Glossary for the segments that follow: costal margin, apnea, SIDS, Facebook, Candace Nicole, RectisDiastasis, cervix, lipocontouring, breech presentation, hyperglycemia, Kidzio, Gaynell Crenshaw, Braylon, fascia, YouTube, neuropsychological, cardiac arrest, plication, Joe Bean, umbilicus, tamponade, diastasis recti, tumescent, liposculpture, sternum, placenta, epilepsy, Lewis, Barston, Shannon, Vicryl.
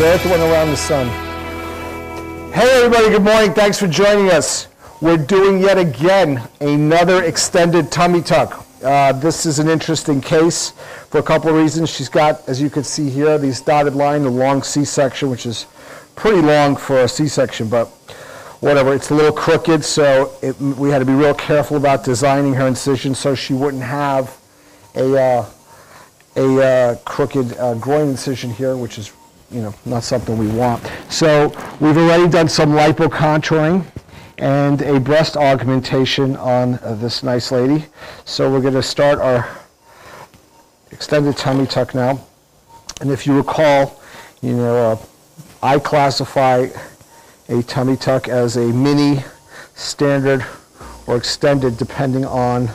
That's the one around the sun. Hey everybody, good morning. Thanks for joining us. We're doing yet again another extended tummy tuck. This is an interesting case for a couple of reasons. She's got, as you can see here, these dotted lines, a long C-section, which is pretty long for a C-section, but whatever. It's a little crooked, so we had to be real careful about designing her incision so she wouldn't have a crooked groin incision here, which is, you know, not something we want. So we've already done some lipocontouring and a breast augmentation on this nice lady. So we're going to start our extended tummy tuck now. And if you recall, you know, I classify a tummy tuck as a mini, standard, or extended depending on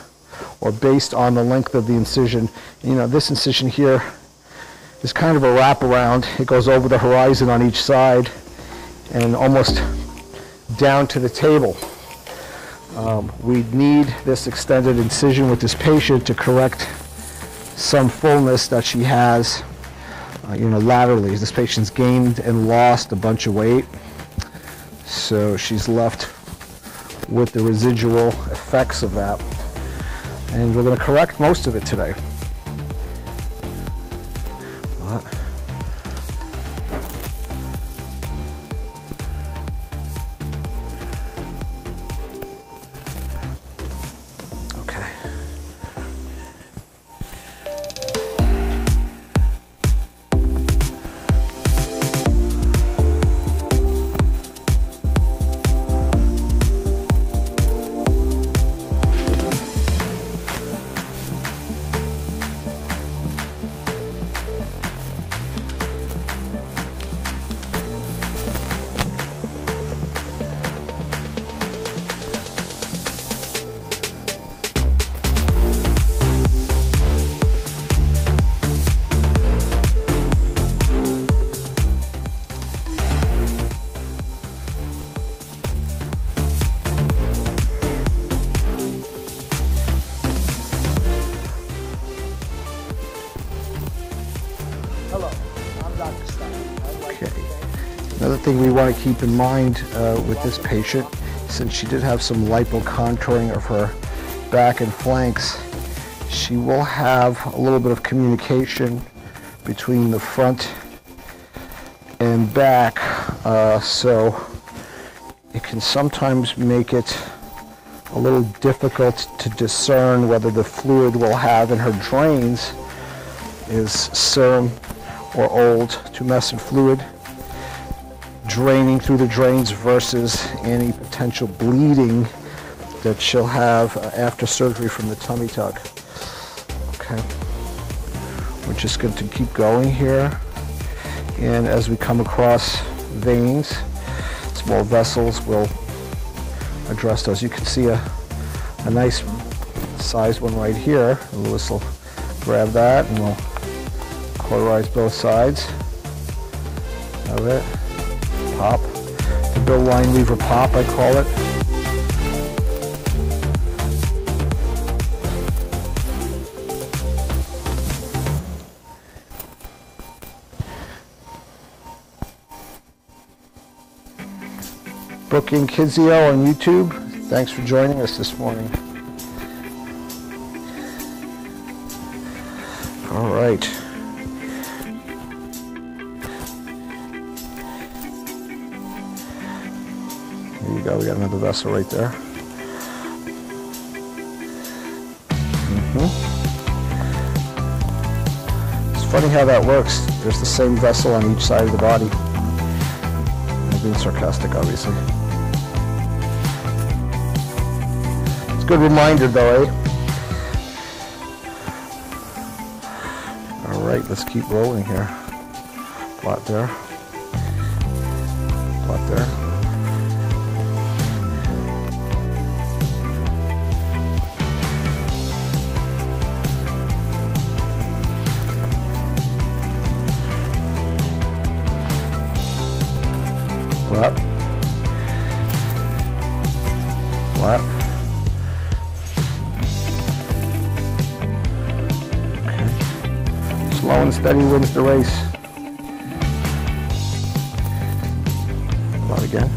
or based on the length of the incision. You know, this incision here is kind of a wraparound. It goes over the horizon on each side and almost down to the table. We need this extended incision with this patient to correct some fullness that she has, you know, laterally. This patient's gained and lost a bunch of weight, so she's left with the residual effects of that. And we're going to correct most of it today. Thing we want to keep in mind with this patient, since she did have some lipocontouring of her back and flanks, she will have a little bit of communication between the front and back, so it can sometimes make it a little difficult to discern whether the fluid we'll have in her drains is serum or old tumescent fluid draining through the drains versus any potential bleeding that she'll have after surgery from the tummy tuck. Okay, we're just going to keep going here, and as we come across veins, small vessels, we'll address those. You can see a nice sized one right here. Lewis will grab that and we'll cauterize both sides of it. Pop. The bill line lever pop, I call it. Booking Kidzio on YouTube. Thanks for joining us this morning. All right. Go, we got another vessel right there. It's funny how that works. There's the same vessel on each side of the body. I'm being sarcastic, obviously. It's a good reminder, though, eh? All right, let's keep rolling here. Plot there. Plot there. Flat. Flat. Okay. Slow and steady wins the race. go.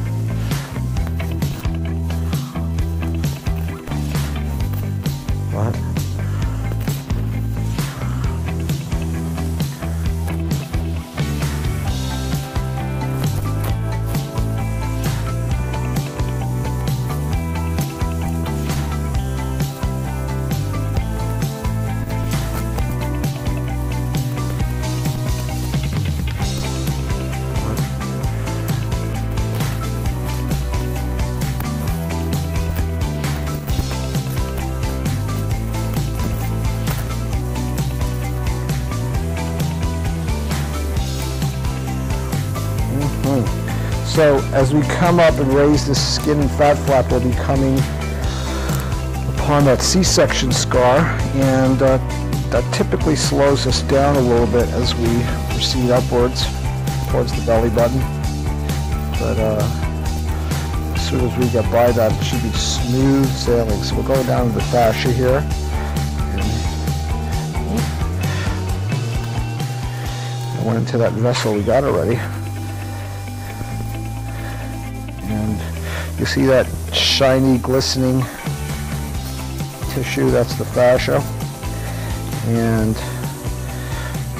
Right. So as we come up and raise this skin and fat flap, we'll be coming upon that C-section scar, and that typically slows us down a little bit as we proceed upwards towards the belly button. But as soon as we get by that, it should be smooth sailing. So we'll go down to the fascia here. And I went into that vessel we got already. You see that shiny, glistening tissue? That's the fascia. And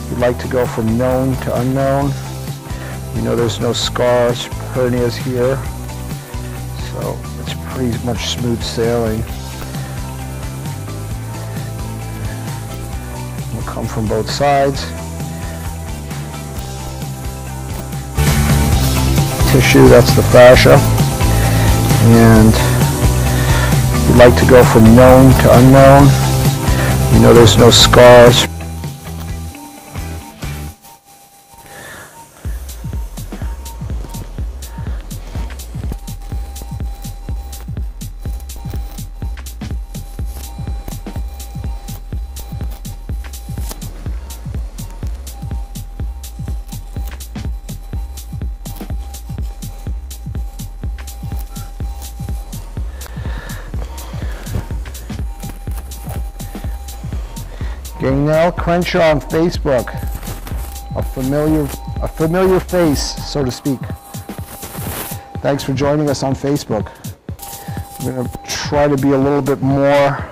we'd like to go from known to unknown. We know there's no scars, hernias here. So it's pretty much smooth sailing. We'll come from both sides. Tissue, that's the fascia. And we'd like to go from known to unknown. We know there's no scars. Gaynell Crenshaw on Facebook, a familiar face, so to speak. Thanks for joining us on Facebook. We're going to try to be a little bit more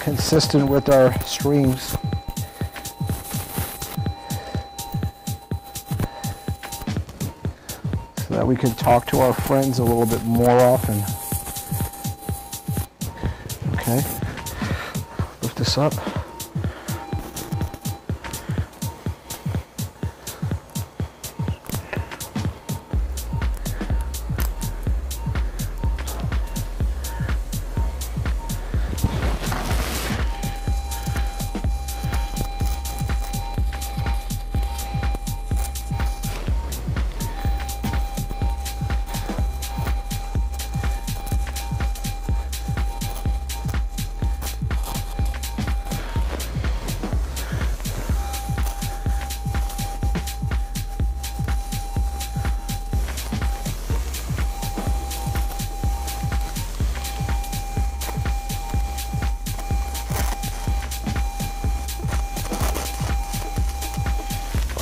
consistent with our streams. So that we can talk to our friends a little bit more often. Okay, lift this up.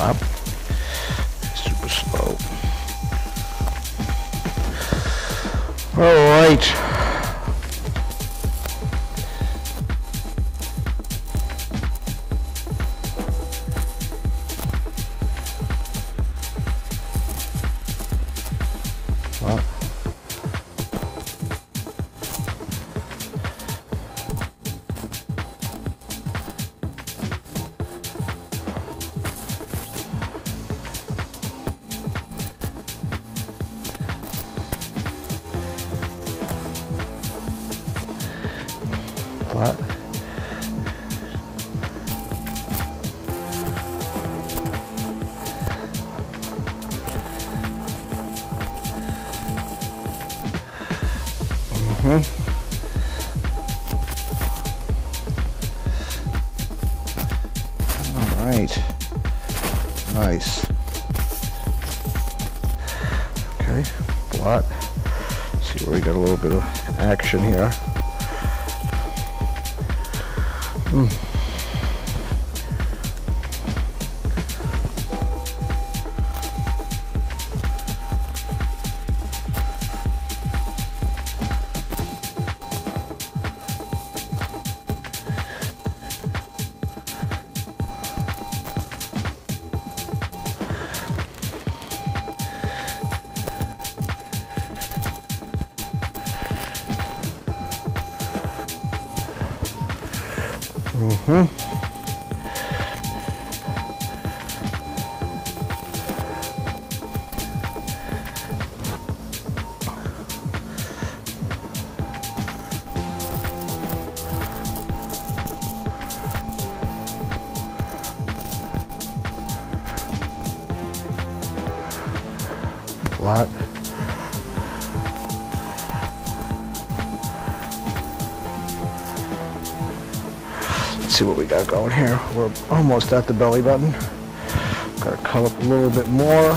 Wow, super slow. All right. Wow. What? Mm-hmm. All right. Nice. Okay. Blot. See where we got a little bit of action here. Let's see what we got going here. We're almost at the belly button. Gotta come up a little bit more.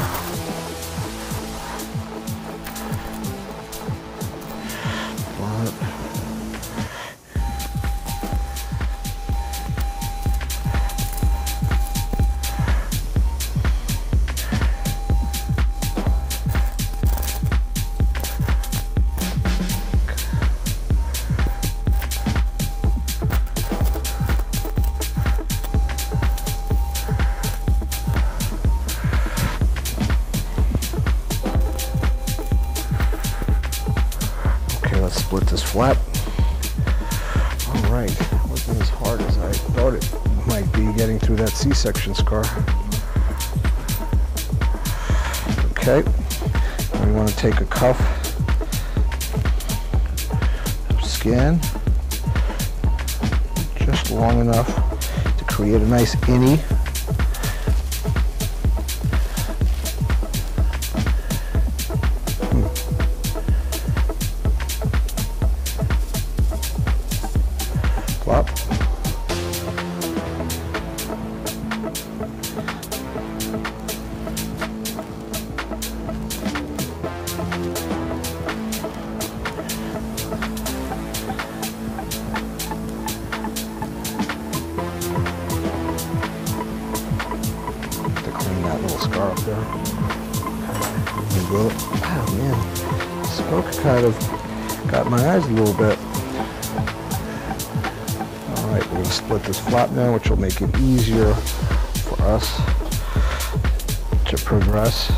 C-section scar. Okay, we want to take a cuff, skin, just long enough to create a nice innie. Now, which will make it easier for us to progress.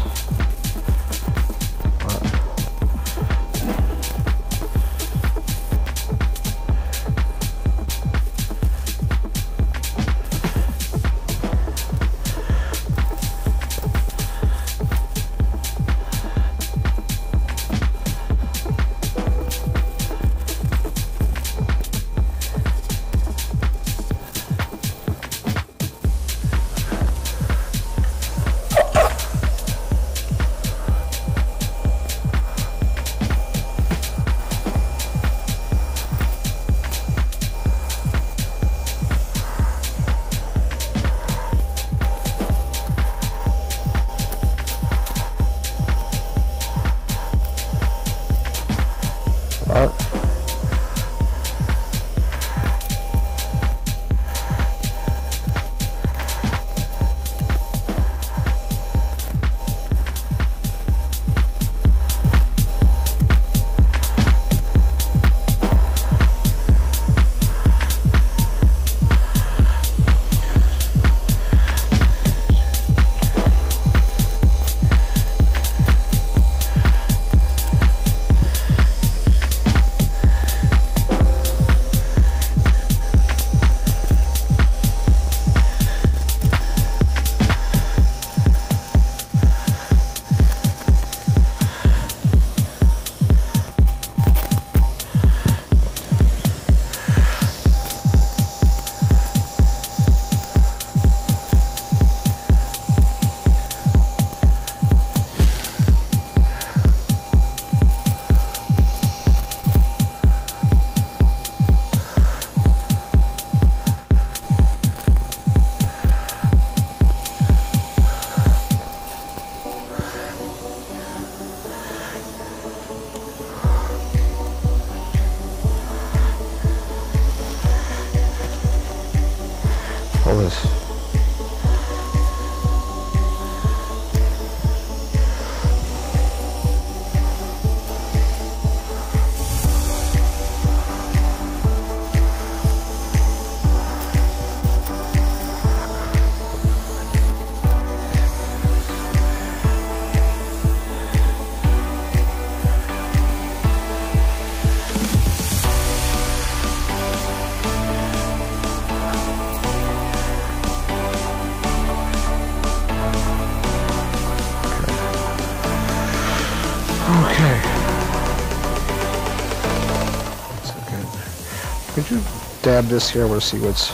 Could you dab this here? I want to see what's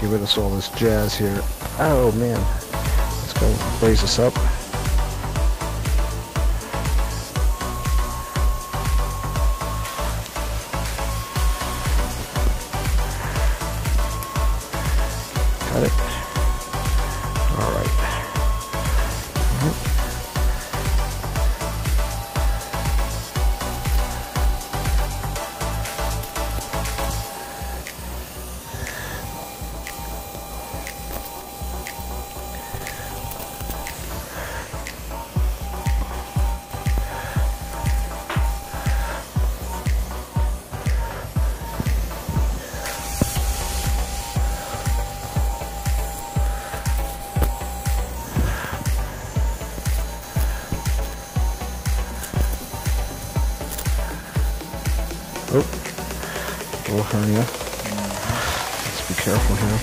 giving us all this jazz here. Oh man, let's go raise this up. Got it. All right. Hernia. Let's be careful here.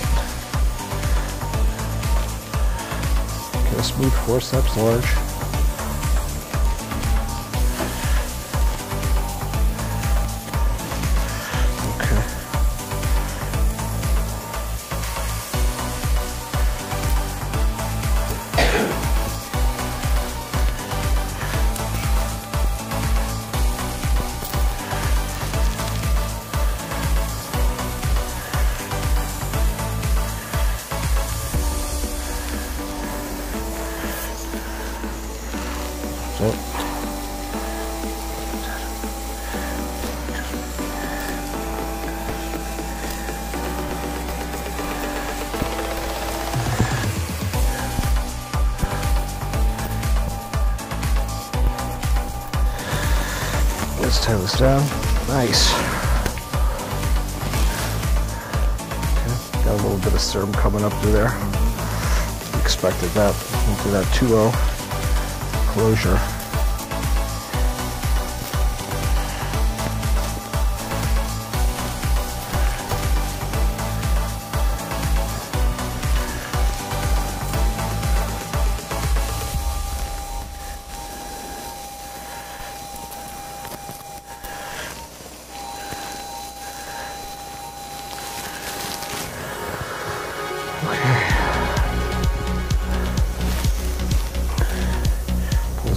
Okay, let's move 4 steps large. Let's tie this down. Nice. Okay. Got a little bit of sternum coming up through there. Expected that. Went through that 2-0 closure.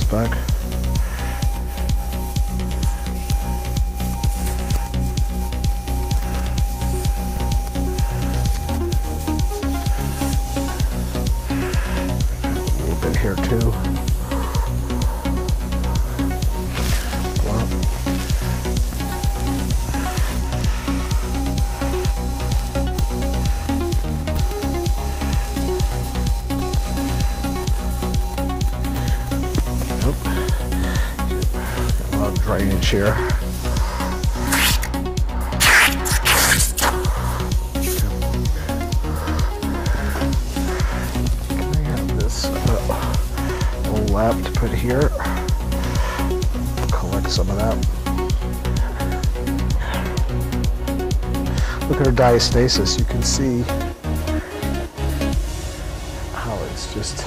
Back. A little bit here too. Drainage here. I have this little lap to put here. Collect some of that. Look at her diastasis. You can see how it's just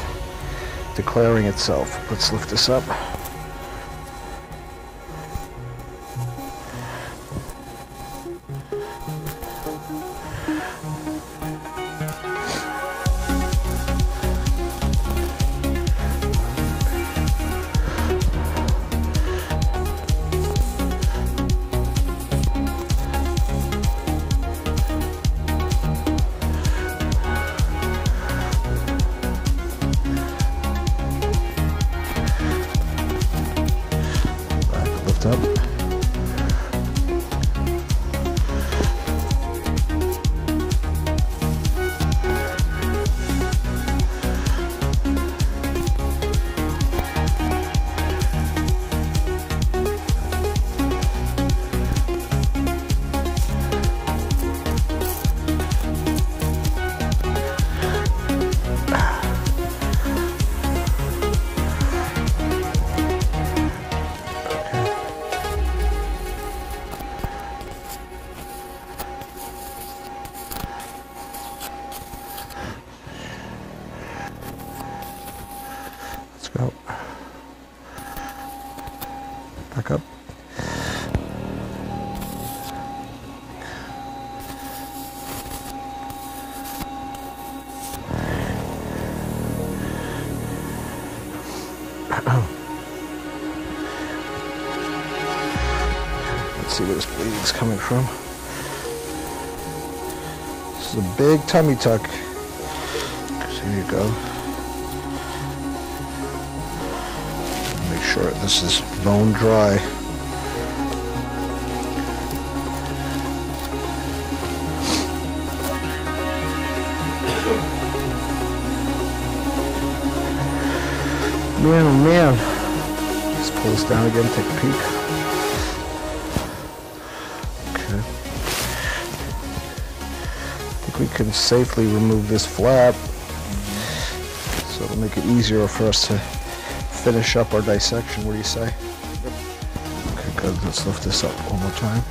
declaring itself. Let's lift this up. see where this bleeding's coming from. This is a big tummy tuck. So here you go. Make sure this is bone dry. Man, oh man. Let's pull this down again, take a peek. Okay. I think we can safely remove this flap. So it'll make it easier for us to finish up our dissection. What do you say? Okay, good. Let's lift this up one more time.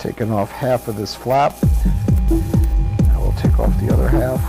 Taking off half of this flap. Now we'll take off the other half.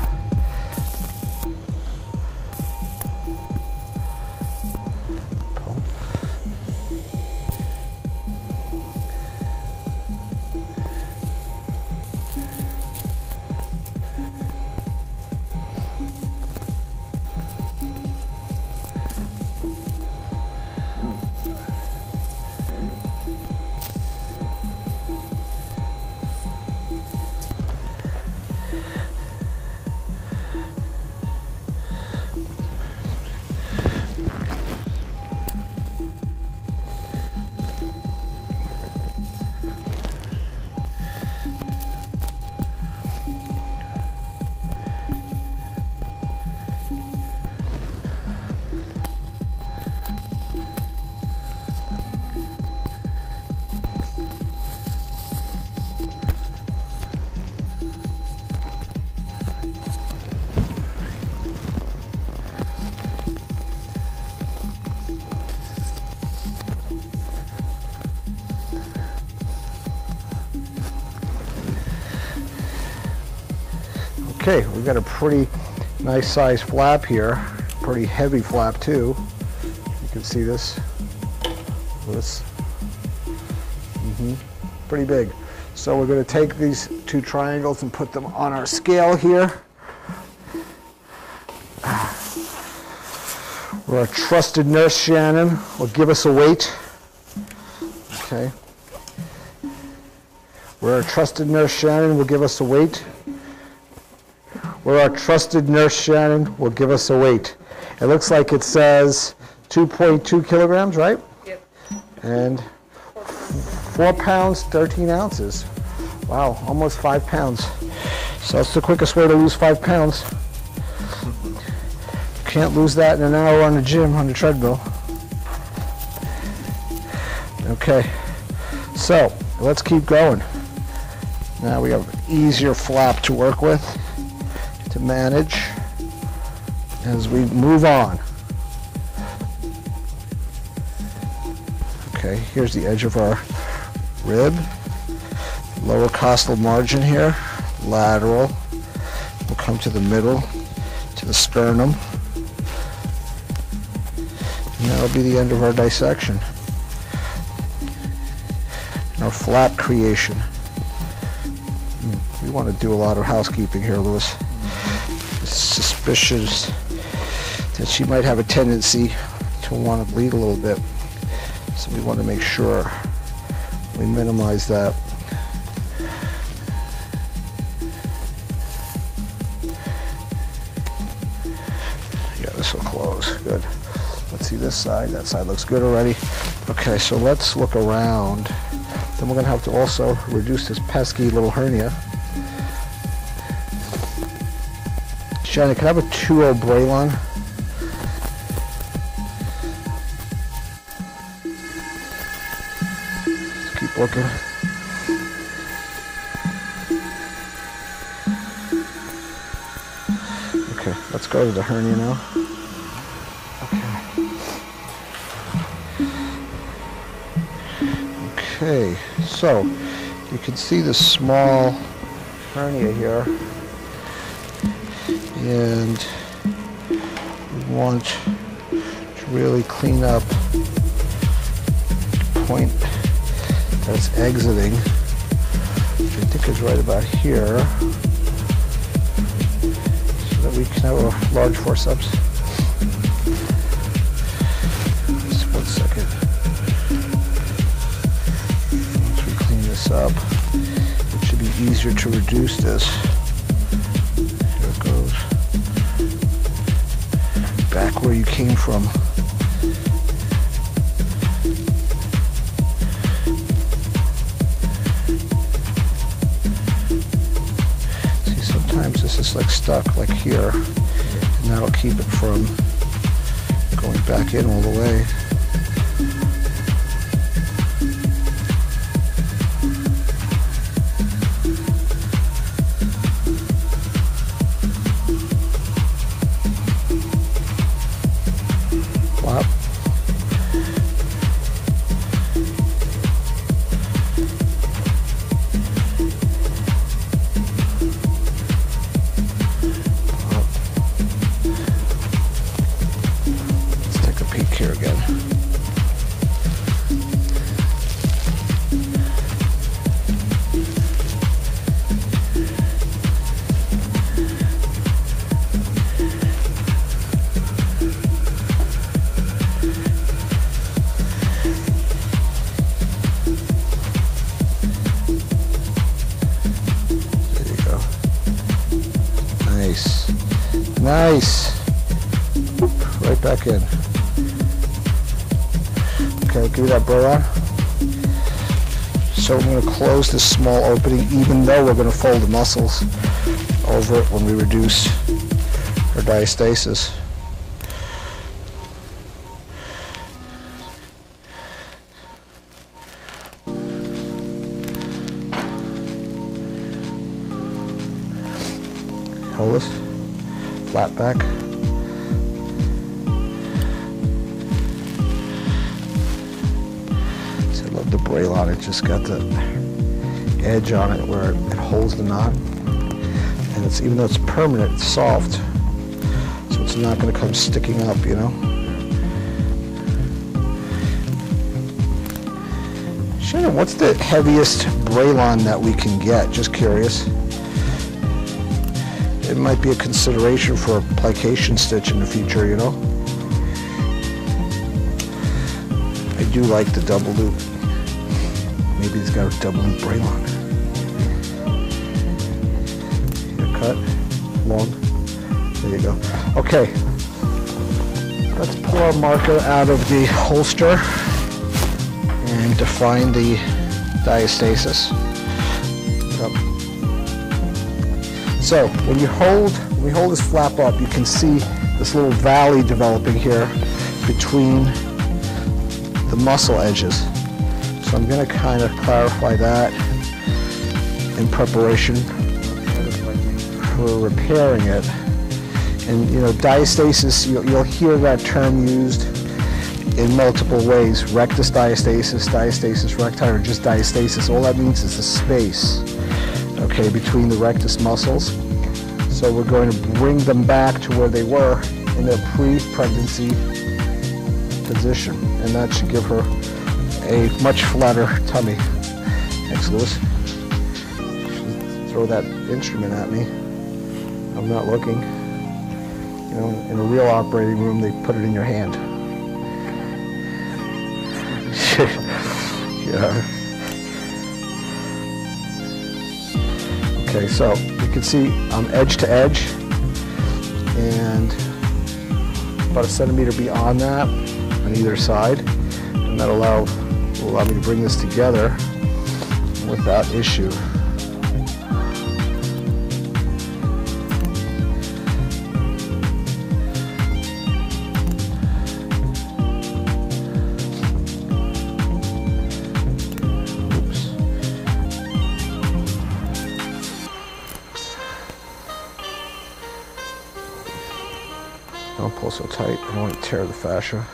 Okay, we've got a pretty nice size flap here, pretty heavy flap too. You can see this. Pretty big. So we're going to take these two triangles and put them on our scale here. We're a trusted nurse, Shannon will give us a weight. Okay. We're a trusted nurse, Shannon will give us a weight. Where our trusted nurse Shannon will give us a weight. It looks like it says 2.2 kilograms, right? Yep. And 4 pounds, 13 ounces. Wow, almost 5 pounds. So that's the quickest way to lose 5 pounds. Can't lose that in an hour on the gym, on the treadmill. Okay, so let's keep going. Now we have an easier flap to work with, to manage as we move on. Okay, here's the edge of our rib, lower costal margin here, lateral. We'll come to the middle, to the sternum. And that'll be the end of our dissection, our flap creation. We want to do a lot of housekeeping here, Lewis. It's suspicious that she might have a tendency to want to bleed a little bit. So we want to make sure we minimize that. Yeah, this will close. Good. Let's see this side. That side looks good already. Okay, so let's look around. Then we're going to have to also reduce this pesky little hernia. Shannon, can I have a 2-0 Braylon? Let's keep looking. Okay, let's go to the hernia now. Okay, so you can see the small hernia here, and we want to really clean up the point that's exiting, which I think is right about here, so that we can have a large forceps. Just 1 second. Up. It should be easier to reduce this. Here it goes. Back where you came from. See, sometimes this is like stuck, like here, and that'll keep it from going back in all the way. Nice. Right back in. Okay, give me that Braylon. So we're going to close this small opening, even though we're going to fold the muscles over it when we reduce our diastasis. Hold this. Flat back. So I love the Braylon. It just got the edge on it where it holds the knot. And it's, even though it's permanent, it's soft. So it's not going to come sticking up, you know. Shannon, what's the heaviest Braylon that we can get? Just curious. It might be a consideration for a plication stitch in the future, you know. I do like the double loop. Maybe it's got a double loop Braylon. Here, cut, long. There you go. Okay. Let's pull our marker out of the holster and define the diastasis. So when we hold this flap up, you can see this little valley developing here between the muscle edges. So I'm going to kind of clarify that in preparation for repairing it. And you know, diastasis, you'll hear that term used in multiple ways. Rectus diastasis, diastasis recti, or just diastasis. All that means is the space, okay, between the rectus muscles. So we're going to bring them back to where they were in their pre-pregnancy position. And that should give her a much flatter tummy. Thanks, Lewis. She'll throw that instrument at me. I'm not looking. You know, in a real operating room, they put it in your hand. Yeah. Okay, so you can see I'm edge to edge, and about a centimeter beyond that on either side, and that will allow me to bring this together without issue. Don't pull so tight, I don't want to tear the fascia.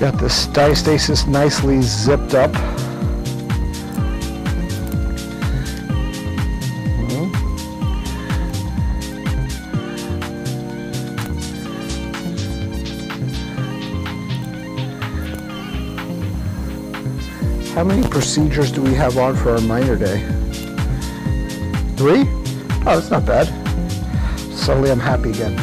Got this diastasis nicely zipped up. How many procedures do we have on for our minor day? 3? Oh, that's not bad. Suddenly I'm happy again.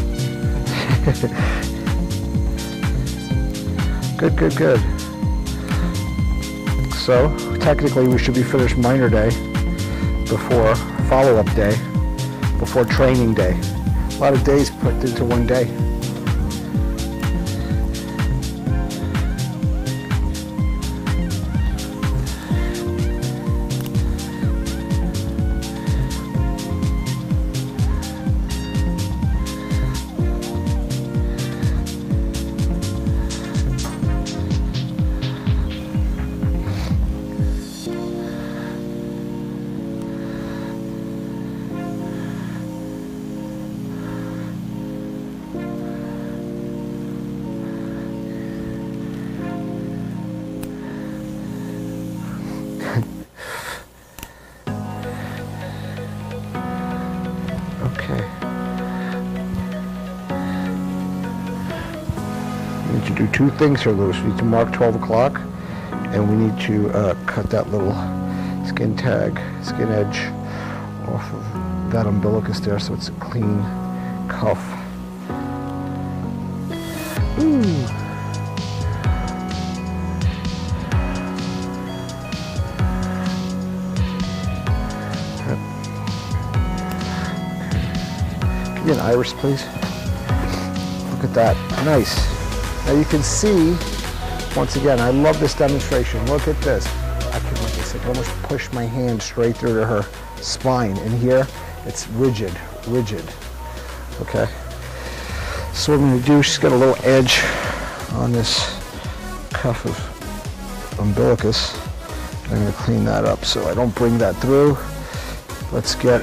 Good, good, good. So, technically we should be finished minor day before follow-up day, before training day. A lot of days put into one day. We need to do two things here, Lewis. We need to mark 12 o'clock, and we need to cut that little skin tag, skin edge off of that umbilicus there so it's a clean cuff. Ooh. An iris, please. Look at that. Nice. Now you can see, once again, I love this demonstration. Look at this. I can, like I said, almost push my hand straight through to her spine. In here, it's rigid, rigid. Okay. So what I'm going to do is just get a little edge on this cuff of umbilicus. I'm going to clean that up so I don't bring that through. Let's get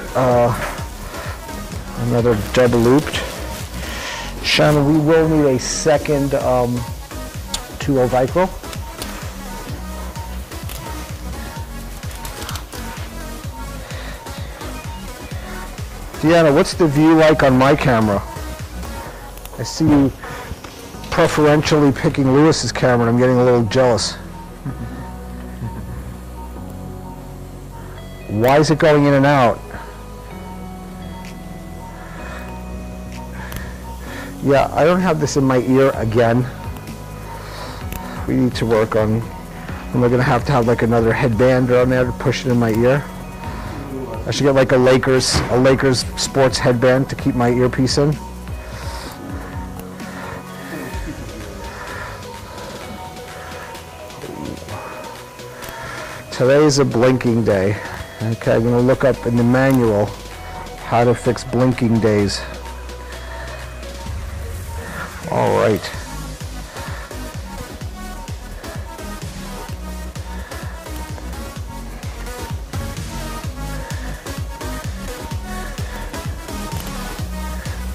another double looped. Shannon, we will need a second 2-0 Vicryl. Deanna, what's the view like on my camera? I see you preferentially picking Lewis's camera and I'm getting a little jealous. Why is it going in and out? Yeah, I don't have this in my ear again. We need to work on, and we're gonna have to have like another headband on there to push it in my ear. I should get like a Lakers sports headband to keep my earpiece in. Today is a blinking day. Okay, I'm gonna look up in the manual how to fix blinking days. All right.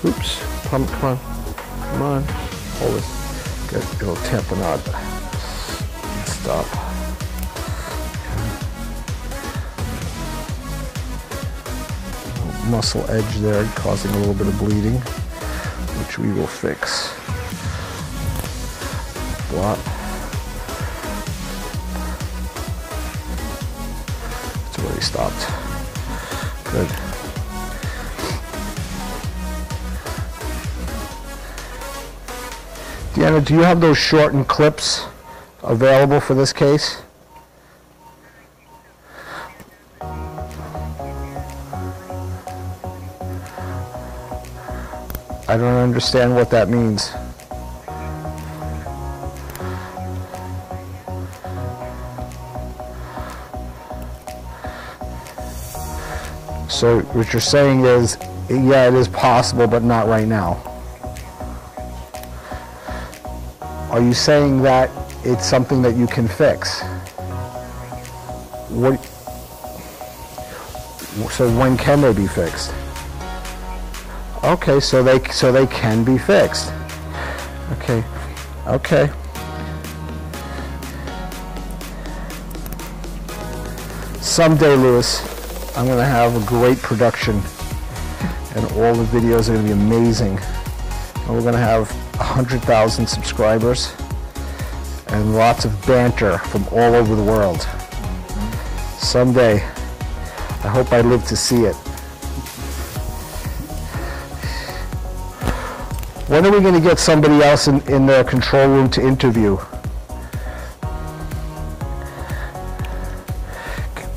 Oops. Come on. Hold this. Get a little tamponade. Stop. Muscle edge there causing a little bit of bleeding, which we will fix. Lot. It's already stopped. Good. Deanna, do you have those shortened clips available for this case? I don't understand what that means. So what you're saying is, yeah, it is possible, but not right now. Are you saying that it's something that you can fix? What? So when can they be fixed? Okay, so they can be fixed. Okay, okay. Someday, Lewis, I'm going to have a great production and all the videos are going to be amazing. And we're going to have 100,000 subscribers and lots of banter from all over the world. Someday, I hope I live to see it. When are we going to get somebody else in the control room to interview?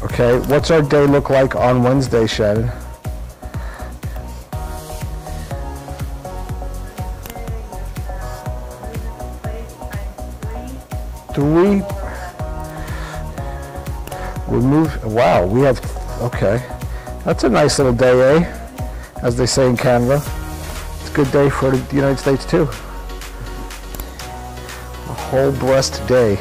Okay, what's our day look like on Wednesday, Shannon? Three. We move. Wow, we have. Okay, that's a nice little day, eh? As they say in Canada, it's a good day for the United States too. A whole blessed day.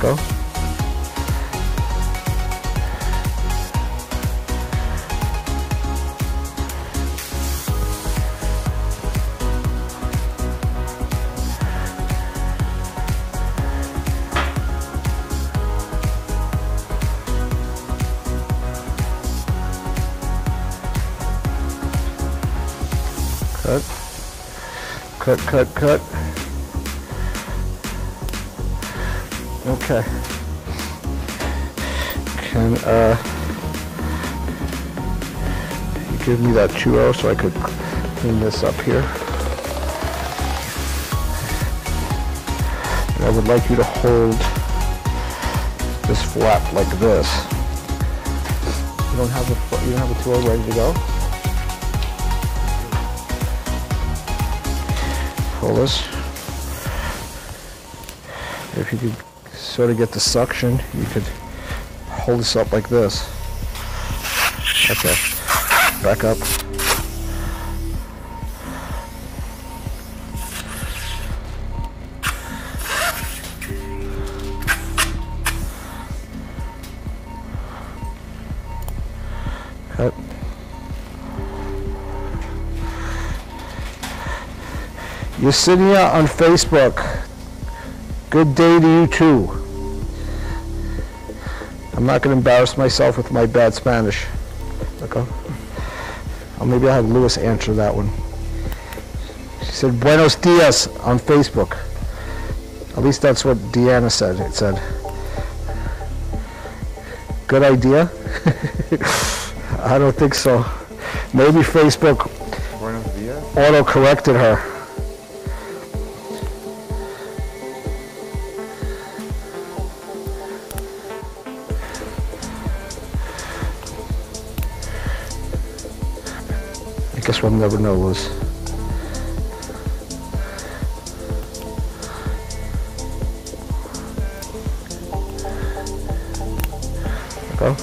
Go. Cut, cut, cut. Okay. Can you give me that 2-0 so I could clean this up here? And I would like you to hold this flap like this. You don't have the 2-0 ready to go. Pull this. If you could sort of get the suction, you could hold this up like this. Okay, back up. Cut. Yesenia on Facebook. Good day to you too. I'm not going to embarrass myself with my bad Spanish. Okay. Or maybe I'll have Lewis answer that one. She said buenos dias on Facebook. At least that's what Deanna said. It said, good idea? I don't think so. Maybe Facebook auto-corrected her. Guess we'll never know, Lewis. Go.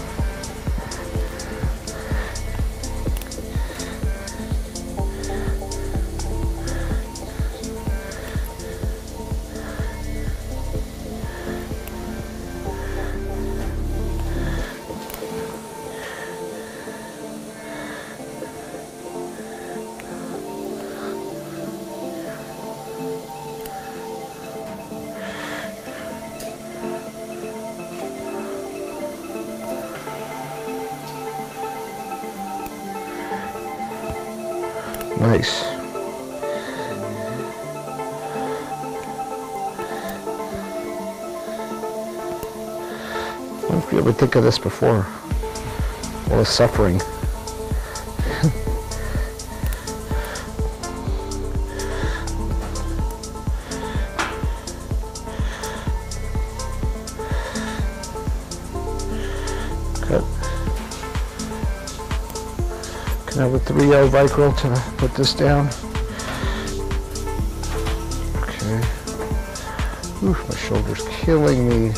Nice. I don't know if you ever think of this before. All the suffering. Now with 3-0 Vicryl to put this down. Okay. Oof, my shoulder's killing me.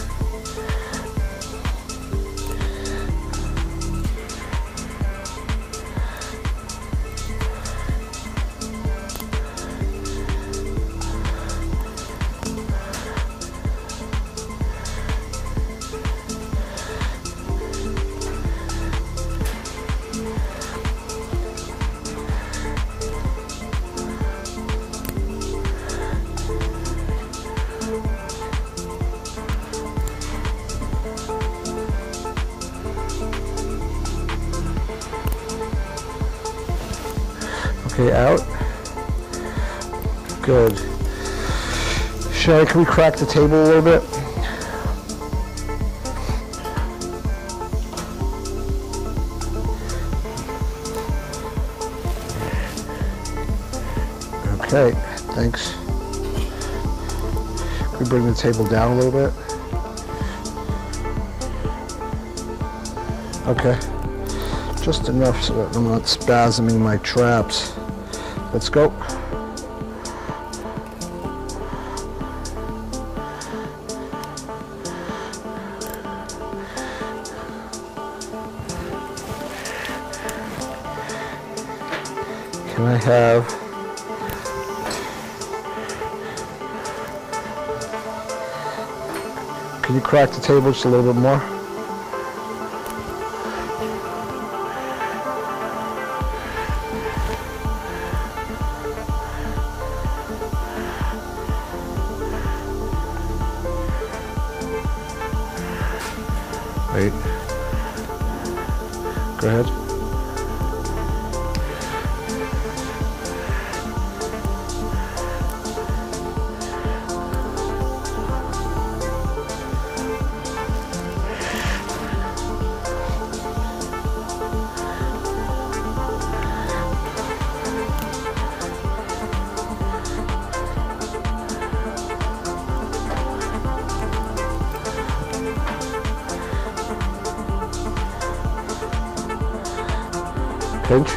Out. Good. Shannon, can we crack the table a little bit? Okay, thanks. Can we bring the table down a little bit? Okay. Just enough so that I'm not spasming my traps. Let's go. Can I have Can you crack the table just a little bit more? Go ahead. pinch.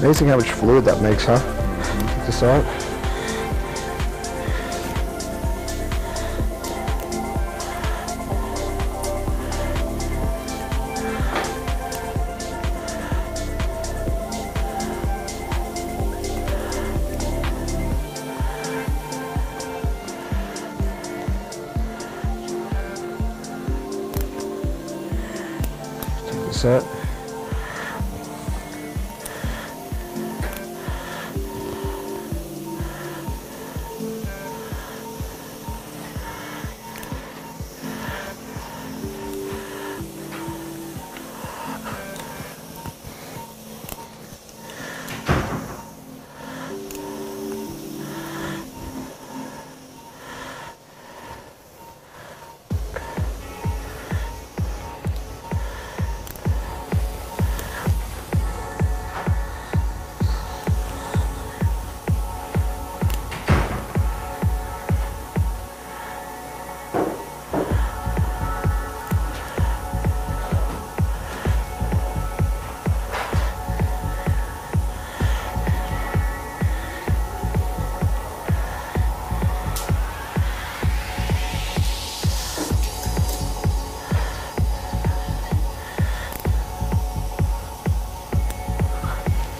Amazing how much fluid that makes, huh? Check this out. Check this out.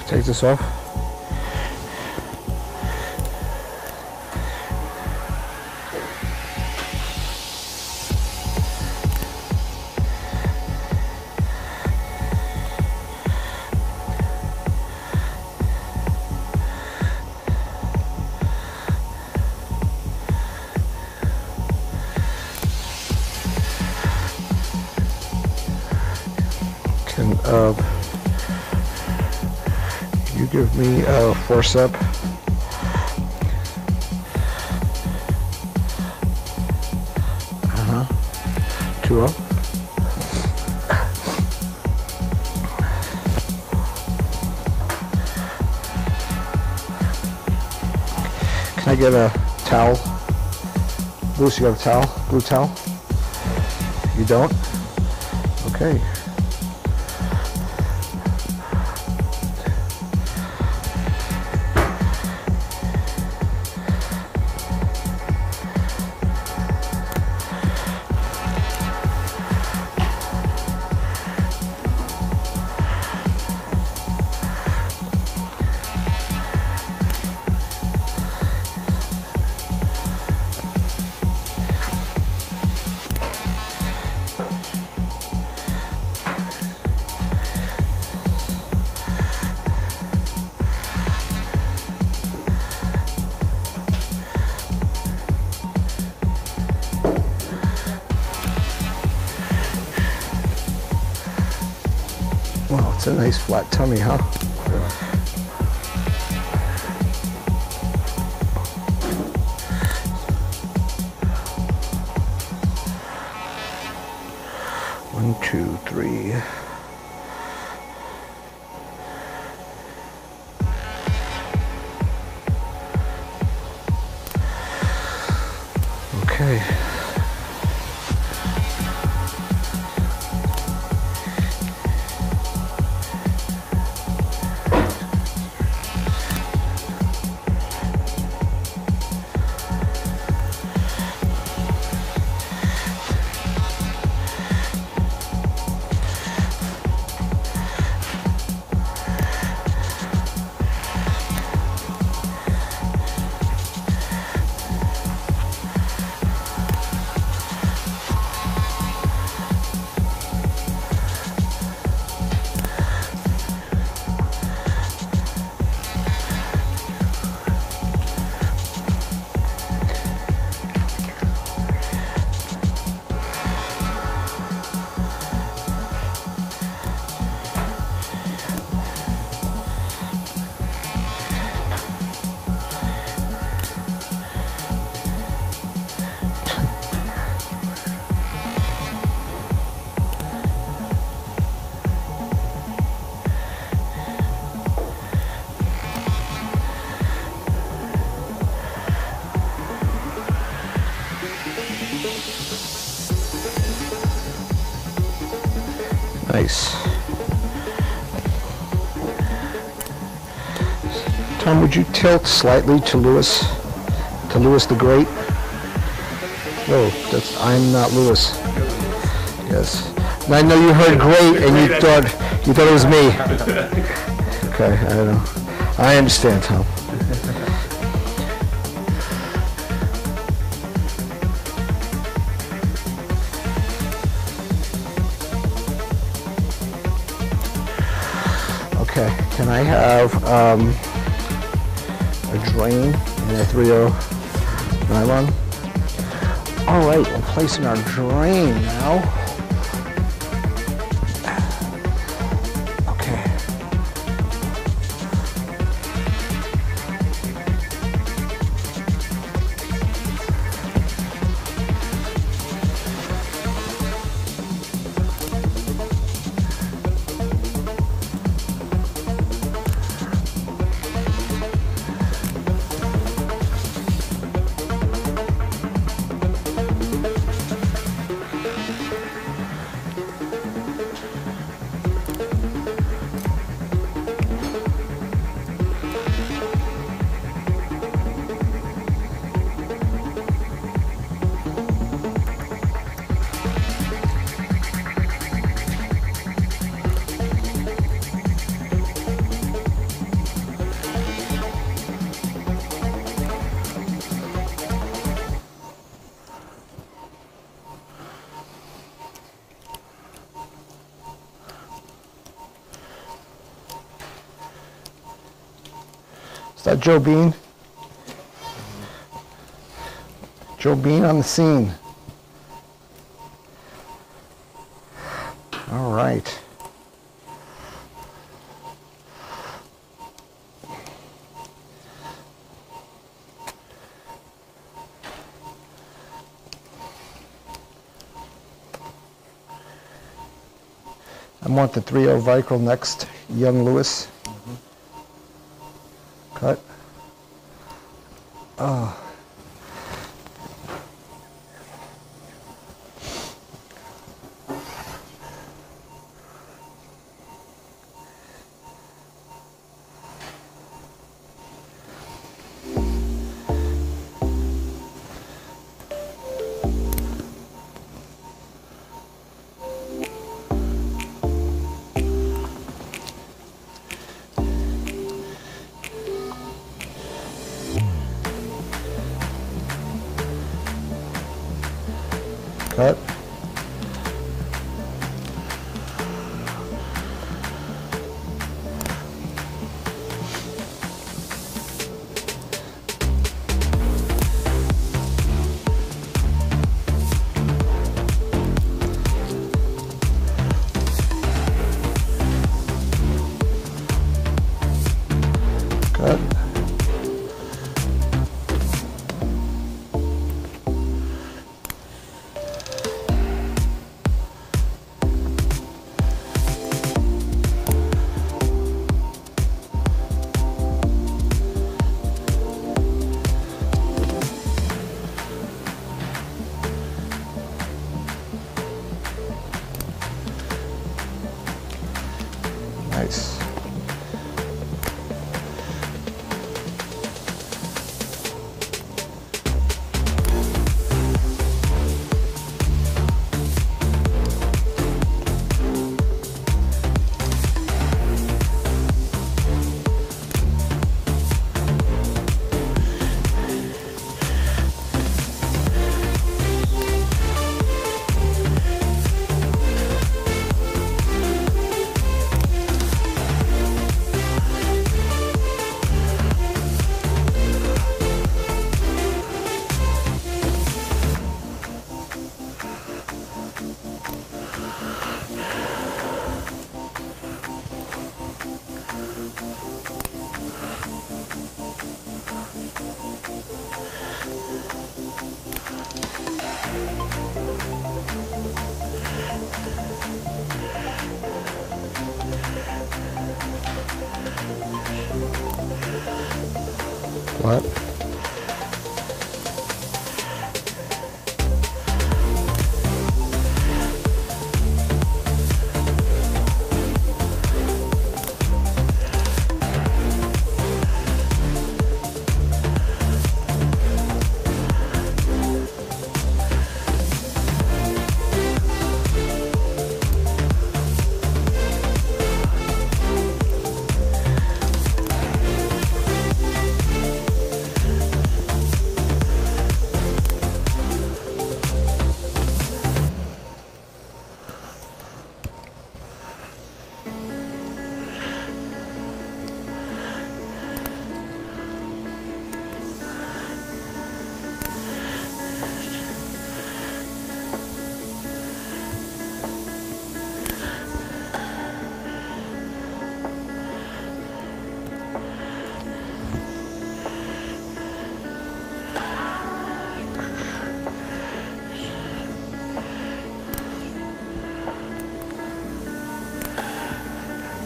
Take this off. Can give me a forcep. Two up. Can I get a towel? Lewis, you have a towel? Blue towel? You don't? Okay. Wow, it's a nice flat tummy, huh? Yeah. 1, 2, 3. Okay. Nice. Tom, would you tilt slightly to Lewis the Great? Oh, that's, I'm not Lewis. Yes. I know you heard great and you thought it was me. Okay, I don't know. I understand, Tom. Okay, can I have a drain and a 3-0 nylon? All right, we're placing our drain now. Okay. Is that Joe Bean? Joe Bean on the scene. All right. I want the 3-0 Vicryl next, young Lewis. Cut. Oh. Cut. Nice. What?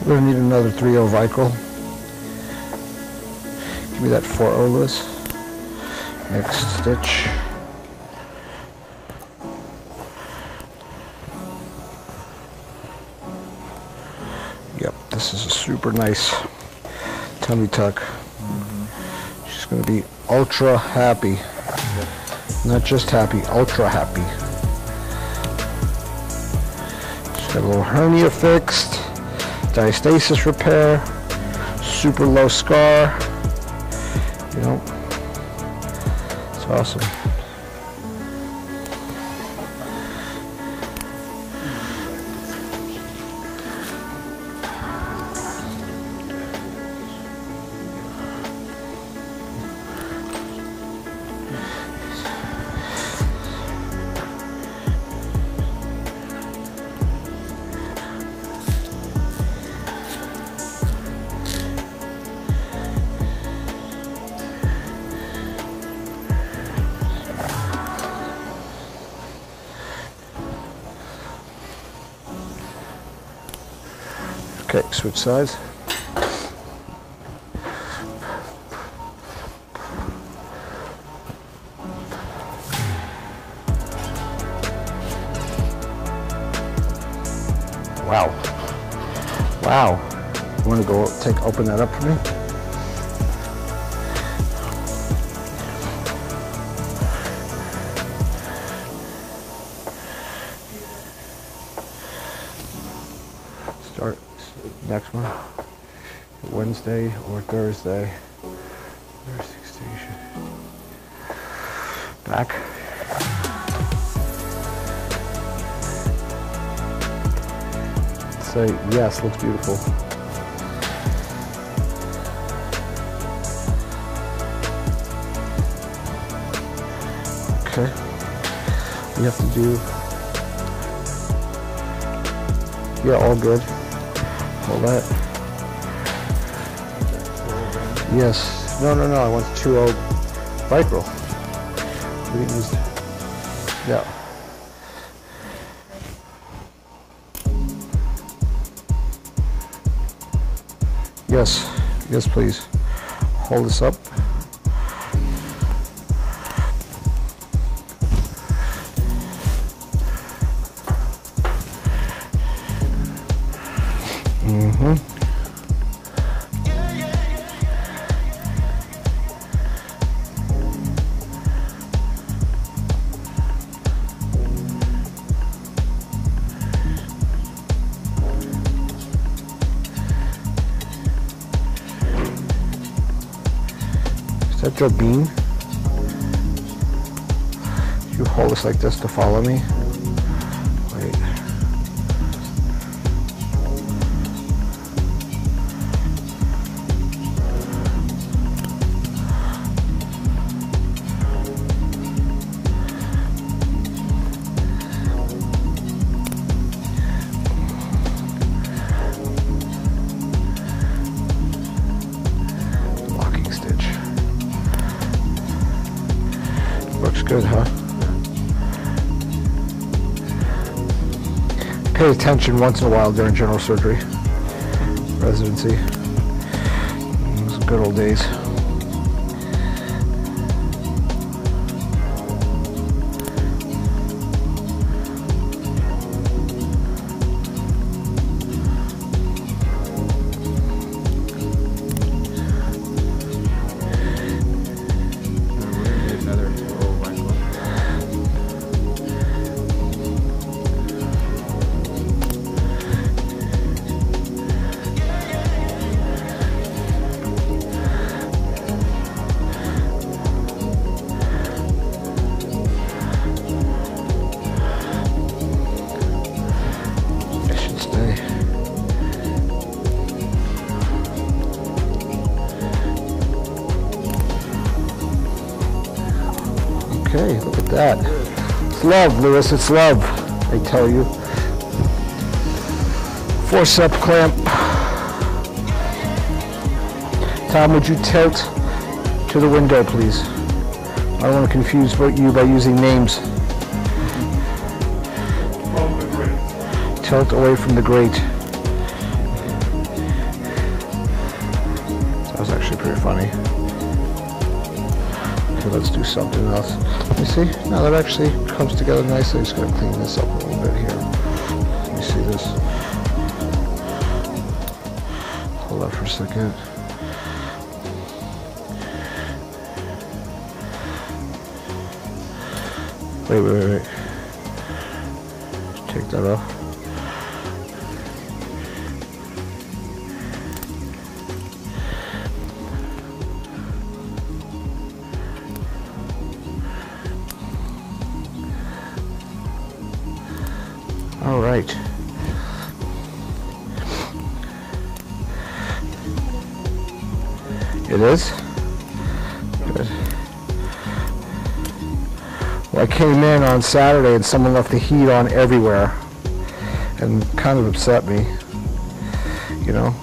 We're going to need another 3-0 Vicryl. Give me that 4-0, Lewis. Next stitch. Yep, this is a super nice tummy tuck. Mm-hmm. She's going to be ultra happy. Mm-hmm. Not just happy, ultra happy. She's got a little hernia fixed, diastasis repair, super low scar. You know, it's awesome. Okay, switch sides. Wow. Wow. You want to go take, open that up for me? Next one, Wednesday or Thursday. First extinction. Back. Say yes, looks beautiful. Okay. We have to do. Yeah, all good. All that. Yes. No, no, no. I want 2-0 Vicryl. We can use. Yeah. Yes. Yes, please. Hold this up. Is that your bean? You hold this like this to follow me. Wait. Good, huh? Pay attention once in a while during general surgery, residency. Those good old days. Okay, look at that. It's love, Lewis, it's love, I tell you. Forceps clamp. Tom, would you tilt to the window, please? I don't want to confuse you by using names. Tilt away from the grate. funny. Okay, let's do something else. You see, now that actually comes together nicely. I'm just going to clean this up a little bit here. You see this? Hold up for a second. Wait. Take that off. All right. It is? Good. Well, I came in on Saturday and someone left the heat on everywhere and kind of upset me. You know,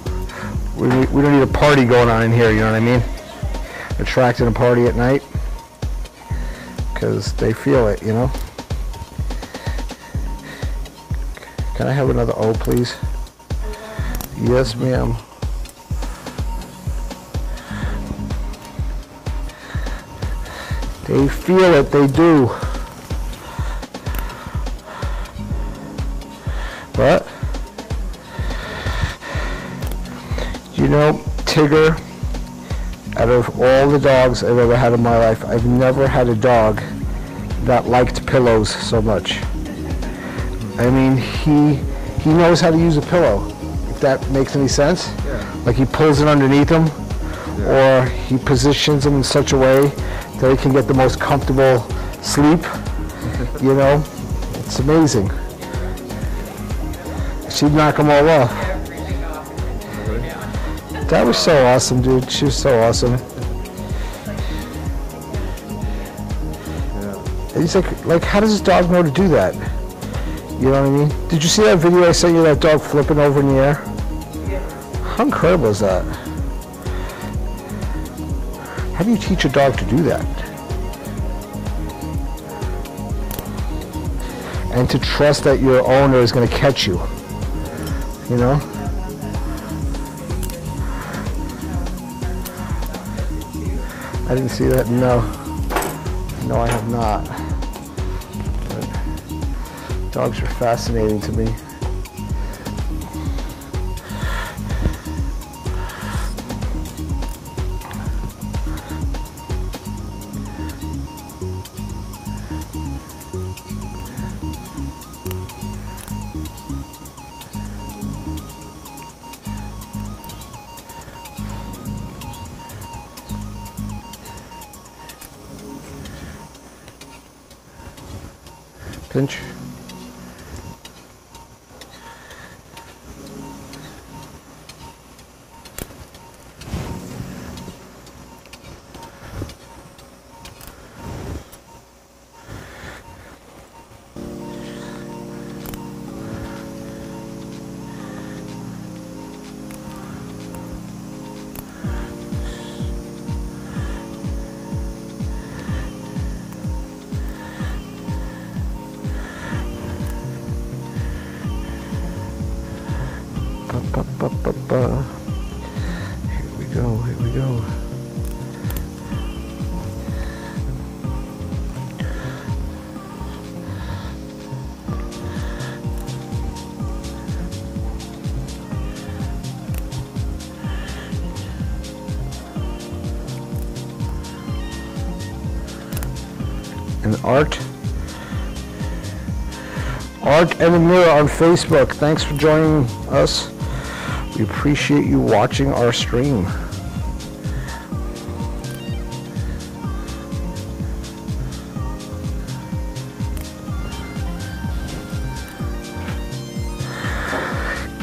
we don't need a party going on in here, you know what I mean? Attracting a party at night because they feel it, you know? Can I have another O, please? Yes, ma'am. They feel it, they do. But, you know, Tigger, out of all the dogs I've ever had in my life, I've never had a dog that liked pillows so much. I mean, he knows how to use a pillow, if that makes any sense. Yeah. Like he pulls it underneath him, yeah. Or he positions him in such a way that he can get the most comfortable sleep, you know? It's amazing. She'd knock them all off. That was so awesome, dude. She was so awesome. Yeah. And he's like, how does this dog know to do that? You know what I mean? Did you see that video I sent you, that dog flipping over in the air? Yeah. How incredible is that? How do you teach a dog to do that? And to trust that your owner is going to catch you. You know? I didn't see that? No. No, I have not. Dogs are fascinating to me. Pinch. Here we go. And Art and Amira on Facebook. Thanks for joining us. We appreciate you watching our stream.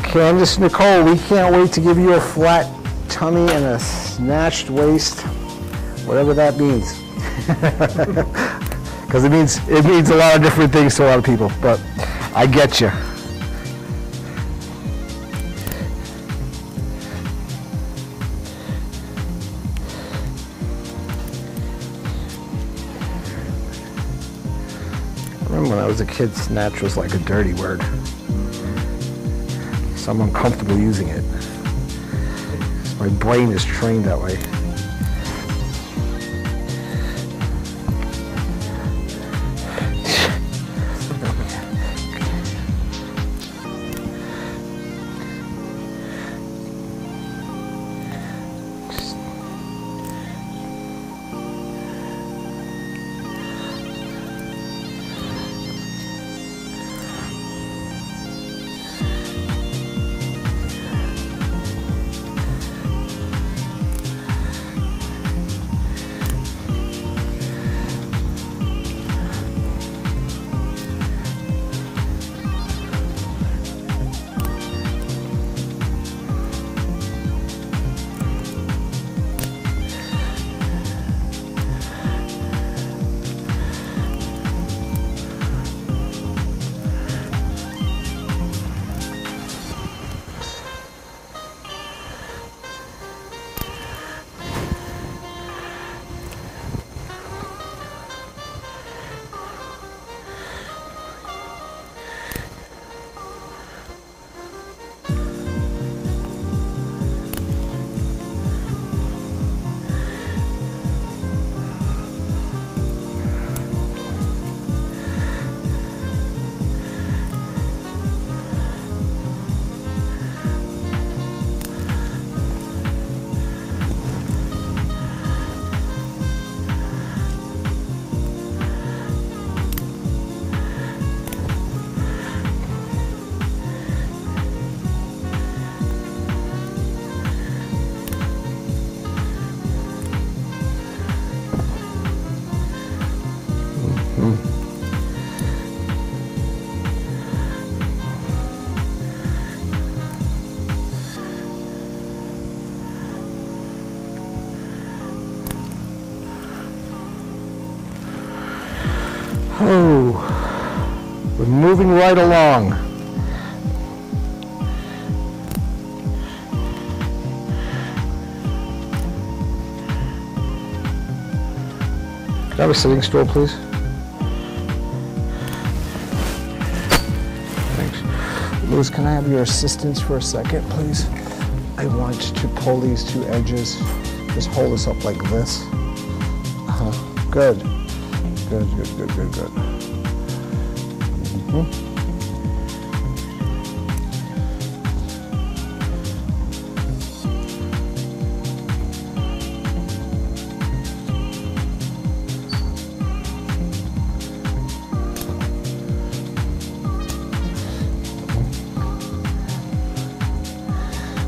Candace Nicole, we can't wait to give you a flat tummy and a snatched waist, whatever that means. Because it means a lot of different things to a lot of people, but I get you. As a kid, snatch was like a dirty word. So I'm uncomfortable using it. So my brain is trained that way. Oh, we're moving right along. Could I have a sitting stool, please? Thanks. Lewis, can I have your assistance for a second, please? I want to pull these two edges. Just hold this up like this. Uh-huh. Good. Good, good, good, good, good.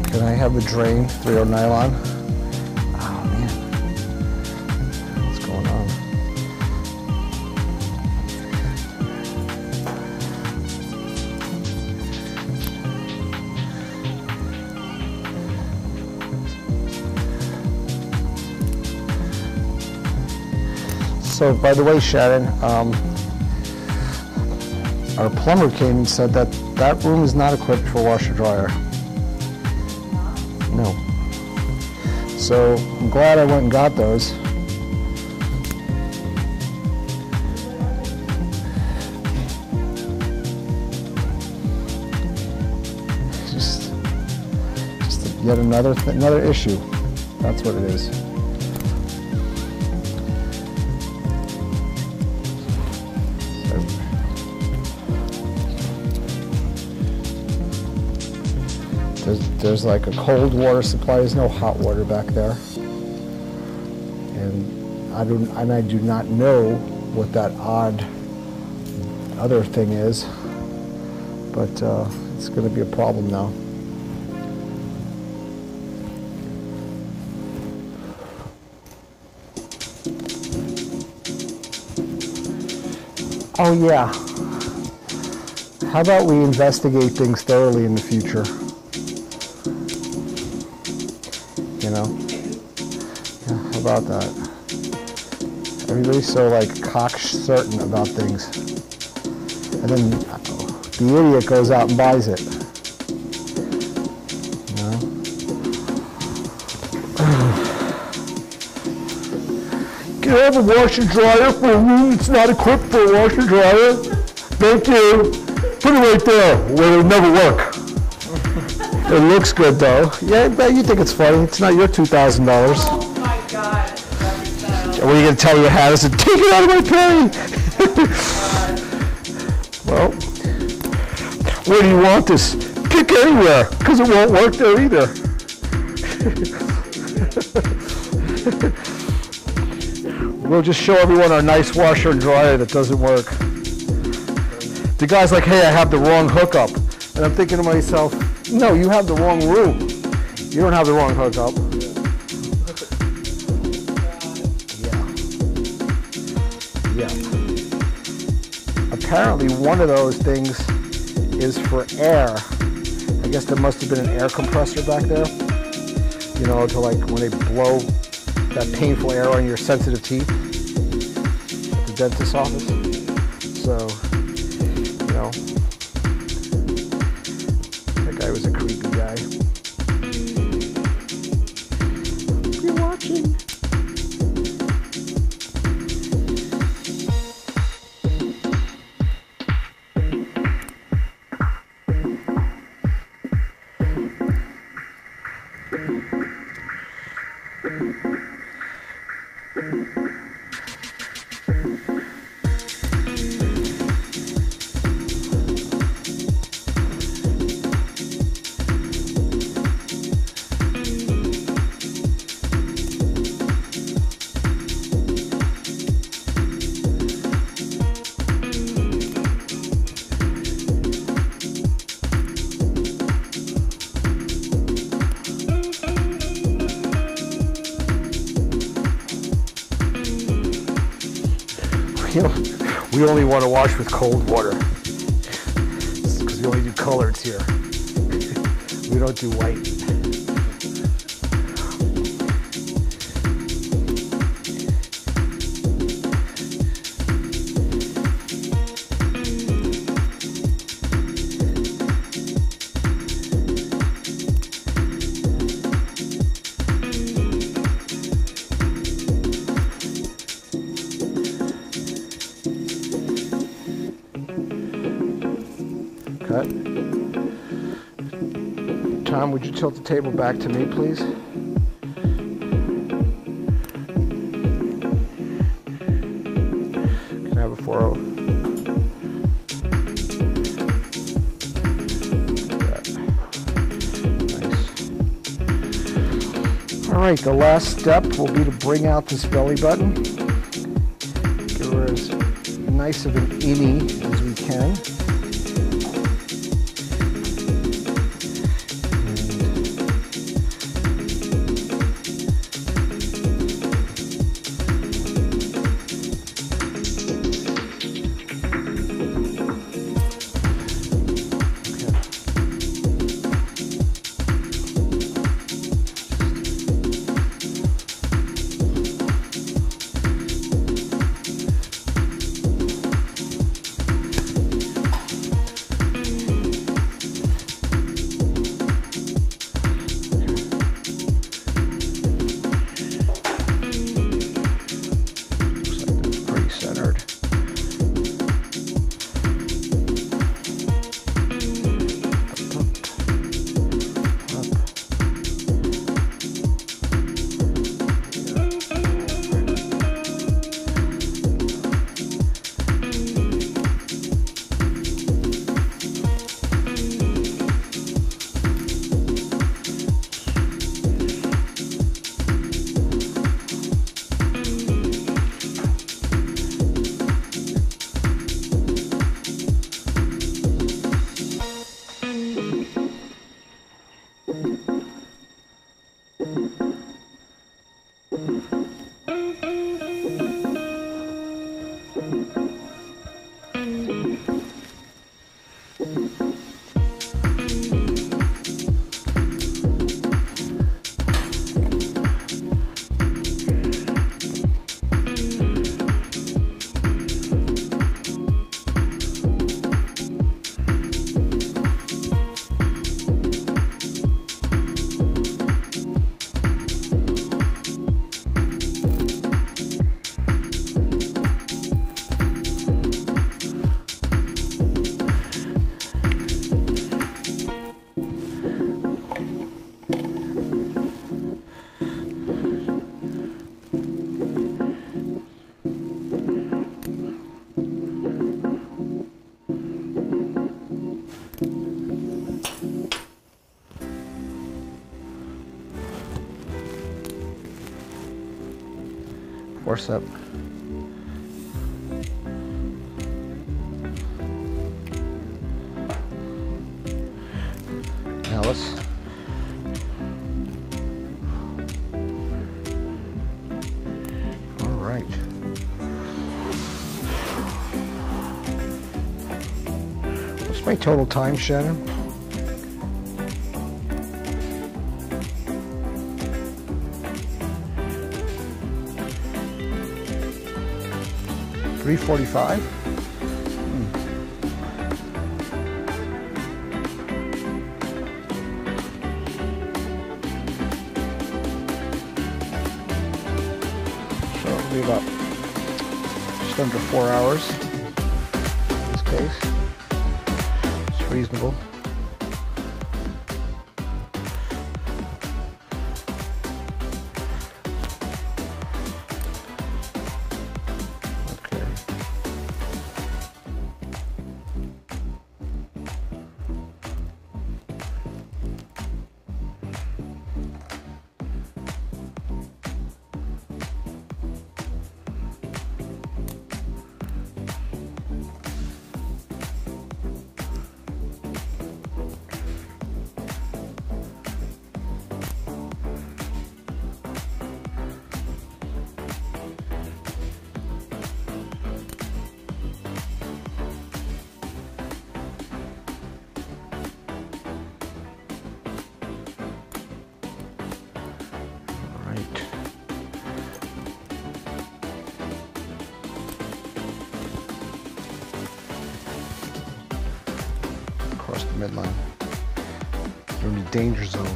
Can I have the drain, 3/0 nylon? So, by the way, Shannon, our plumber came and said that that room is not equipped for washer dryer. No. So, I'm glad I went and got those. Just yet another issue. That's what it is. There's like a cold water supply. There's no hot water back there, and I do not know what that odd other thing is, but it's going to be a problem now. Oh yeah. How about we investigate things thoroughly in the future? You know, yeah, how about that? Everybody's so like cock-certain about things, and then the idiot goes out and buys it. You know? Can I have a washer dryer for a room that's not equipped for a washer dryer? Thank you. Put it right there where it'll never work. It looks good, though. Yeah, but you think it's funny. It's not your $2,000. Oh, my God. What are you going to tell your hat? I said, take it out of my plane. Well, where do you want this? Pick anywhere, because it won't work there either. We'll just show everyone our nice washer and dryer that doesn't work. The guy's like, hey, I have the wrong hookup. And I'm thinking to myself, no, you have the wrong room. You don't have the wrong hookup. Yeah. Yeah. Apparently one of those things is for air. I guess there must have been an air compressor back there. You know, to like when they blow that painful air on your sensitive teeth at the dentist's office. So, you know. I was a creepy guy. You're watching. We only want to wash with cold water because we only do coloreds here. We don't do white. Tom, would you tilt the table back to me, please? Can I have a 4-0? Nice. All right, the last step will be to bring out this belly button. Give her as nice of an innie as we can. Up. Now let's What's my total time, Shannon? $3:45. So it'll be about just under 4 hours in this case. It's reasonable. across the midline. You're in the danger zone.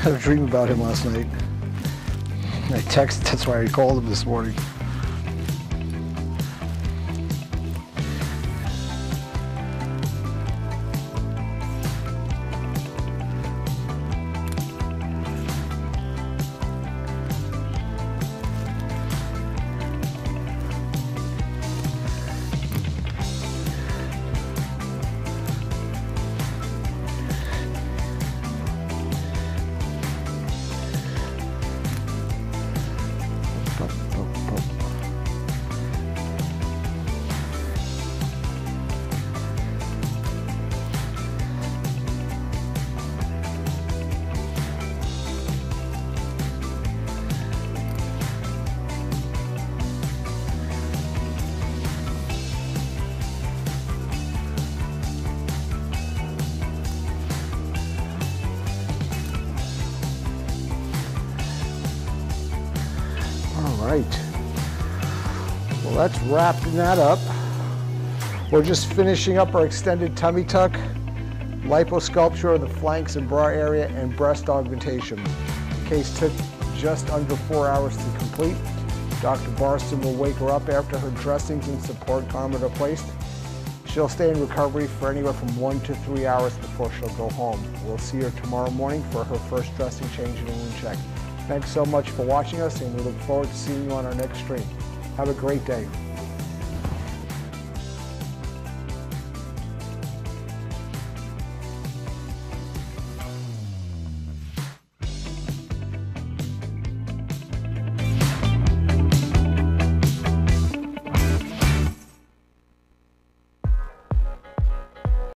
I had a dream about him last night. I texted, that's why I called him this morning. That's wrapping that up. We're just finishing up our extended tummy tuck, liposculpture of the flanks and bra area, and breast augmentation. The case took just under 4 hours to complete. Dr. Barston will wake her up after her dressings and support garment are placed. She'll stay in recovery for anywhere from 1 to 3 hours before she'll go home. We'll see her tomorrow morning for her first dressing change and wound check. Thanks so much for watching us, and we look forward to seeing you on our next stream. Have a great day.